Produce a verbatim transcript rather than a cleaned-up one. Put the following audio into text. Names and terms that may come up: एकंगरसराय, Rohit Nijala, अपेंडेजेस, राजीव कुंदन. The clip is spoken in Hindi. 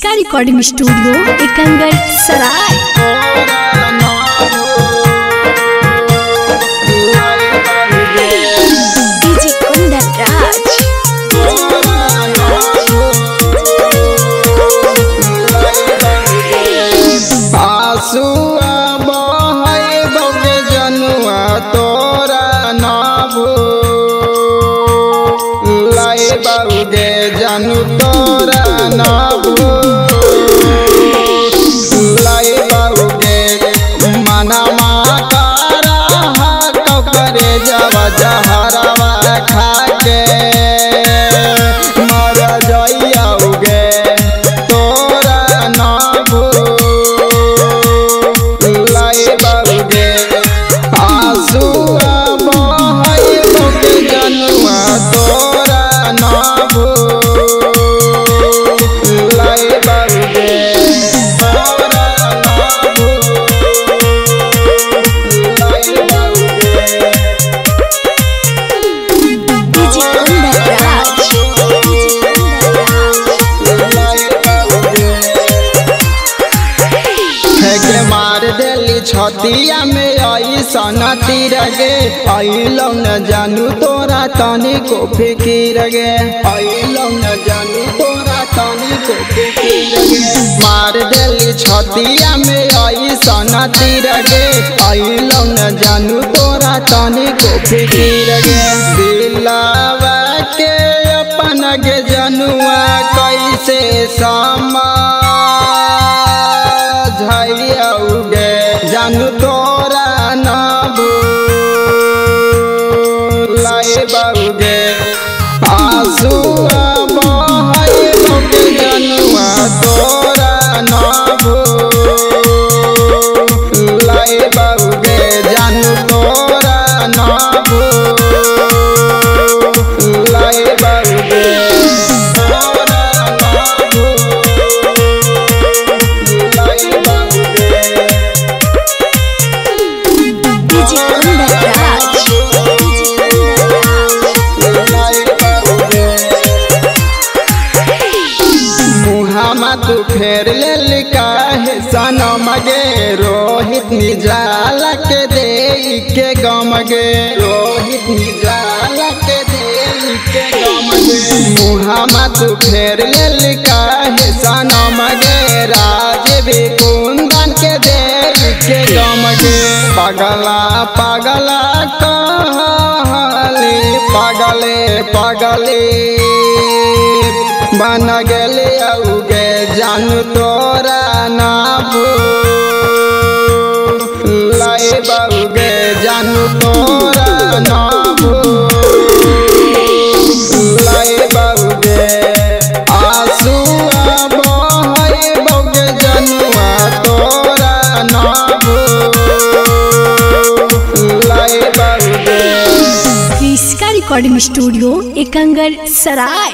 का रिकॉर्डिंग स्टूडियो एकंगरसराय। आंसुआ बहाबौ गे जनुआ तोरा ना भुलाइबौ गे जानू तोरा ना छतिया में आई सना तीर गे आइलो न जानू तोरा तानी को फिकीर गे आइलो न जानू तोरा तानी को फिकीर गे। मार देली छतिया में आई सना तीर गे आइलो न जानू तोरा तानी को फिकीर गे। दिलावा के अपन गे जनुआ कैसे समा झौगे जानू तोरा ना भुलाइबौ गे। आंसुआ बहाबौ गे जनुआ तोरा ना भुलाइबौ गे जानू तोरा ना भुलाइबौ गे। तू फेर ले काहे सनम गे रोहित निजाला के दे के गम गे रोहित निजाला के दे के गम गे। मुहामा तू फेर ले काहे सनम गे राजीव कुंदन के दे के गम गे। पागला पागला कहले पागले पागले बन गले औगे जानू तोरा ना भुलाइबौ गे जानू तोरा ना भुलाइबौ गे। आंसुआ बहाबौ गे जनुआ तोरा ना भुलाइबौ गे। इसका रिकॉर्डिंग स्टूडियो एकंगरसराय।